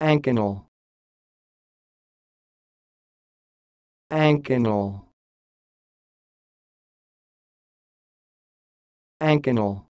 Anconeal. Anconeal. Anconeal.